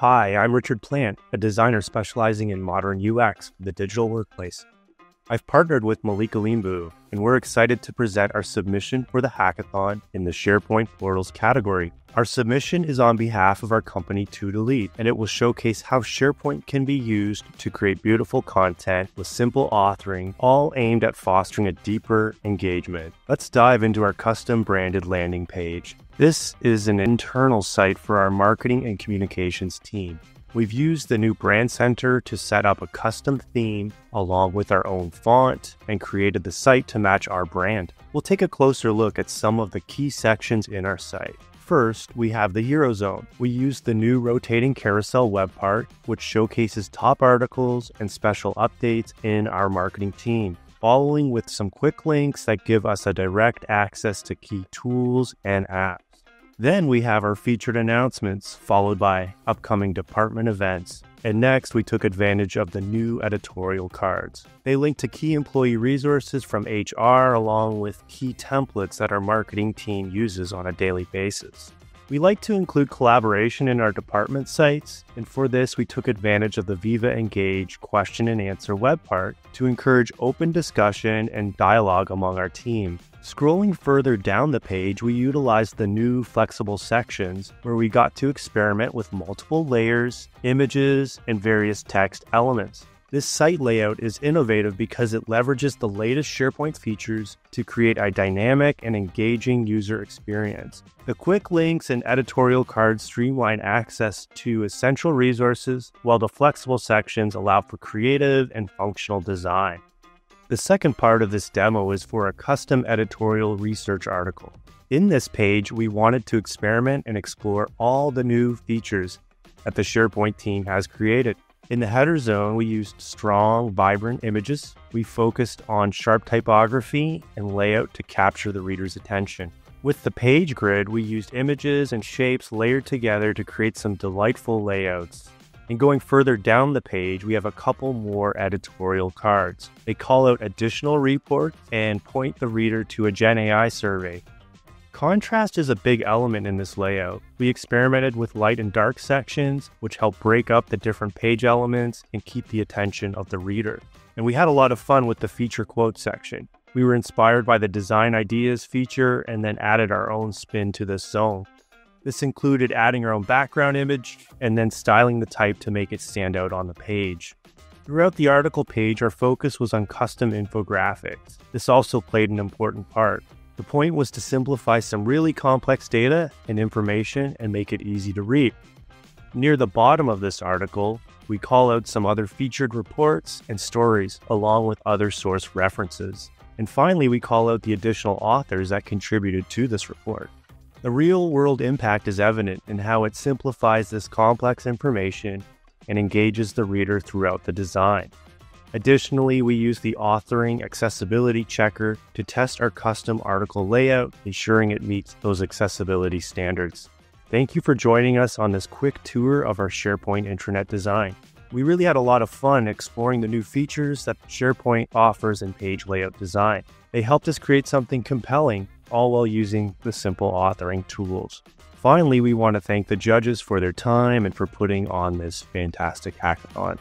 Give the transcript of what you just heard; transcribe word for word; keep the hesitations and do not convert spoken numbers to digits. Hi, I'm Richard Plant, a designer specializing in modern U X for the digital workplace. I've partnered with Malika Limbu, and we're excited to present our submission for the hackathon in the SharePoint Portals category. Our submission is on behalf of our company two to lead, and it will showcase how SharePoint can be used to create beautiful content with simple authoring, all aimed at fostering a deeper engagement. Let's dive into our custom branded landing page. This is an internal site for our marketing and communications team. We've used the new Brand Center to set up a custom theme along with our own font and created the site to match our brand. We'll take a closer look at some of the key sections in our site. First, we have the Hero Zone. We used the new Rotating Carousel web part, which showcases top articles and special updates in our marketing team, following with some quick links that give us a direct access to key tools and apps. Then we have our featured announcements, followed by upcoming department events. And next, we took advantage of the new editorial cards. They link to key employee resources from H R, along with key templates that our marketing team uses on a daily basis. We like to include collaboration in our department sites, and for this, we took advantage of the Viva Engage question and answer web part to encourage open discussion and dialogue among our team. Scrolling further down the page, we utilized the new flexible sections where we got to experiment with multiple layers, images, and various text elements. This site layout is innovative because it leverages the latest SharePoint features to create a dynamic and engaging user experience. The quick links and editorial cards streamline access to essential resources, while the flexible sections allow for creative and functional design. The second part of this demo is for a custom editorial research article. In this page, we wanted to experiment and explore all the new features that the SharePoint team has created. In the header zone, we used strong, vibrant images. We focused on sharp typography and layout to capture the reader's attention. With the page grid, we used images and shapes layered together to create some delightful layouts. And going further down the page, we have a couple more editorial cards. They call out additional reports and point the reader to a GenAI survey. Contrast is a big element in this layout. We experimented with light and dark sections, which help break up the different page elements and keep the attention of the reader. And we had a lot of fun with the feature quote section. We were inspired by the design ideas feature and then added our own spin to this zone. This included adding our own background image and then styling the type to make it stand out on the page. Throughout the article page, our focus was on custom infographics. This also played an important part. The point was to simplify some really complex data and information and make it easy to read. Near the bottom of this article, we call out some other featured reports and stories, along with other source references. And finally, we call out the additional authors that contributed to this report. The real-world impact is evident in how it simplifies this complex information and engages the reader throughout the design. Additionally, we use the authoring accessibility checker to test our custom article layout, ensuring it meets those accessibility standards. Thank you for joining us on this quick tour of our SharePoint intranet design. We really had a lot of fun exploring the new features that SharePoint offers in page layout design. They helped us create something compelling, all while using the simple authoring tools. Finally, we want to thank the judges for their time and for putting on this fantastic hackathon.